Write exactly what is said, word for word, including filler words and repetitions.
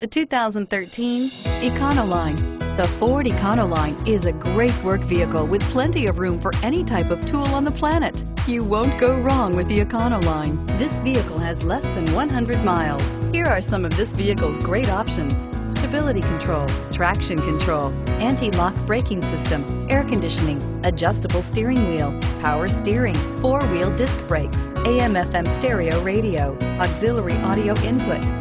The two thousand thirteen Econoline. The Ford Econoline is a great work vehicle with plenty of room for any type of tool on the planet. You won't go wrong with the Econoline. This vehicle has less than one hundred miles. Here are some of this vehicle's great options: stability control, traction control, anti-lock braking system, air conditioning, adjustable steering wheel, power steering, four-wheel disc brakes, A M F M stereo radio, auxiliary audio input,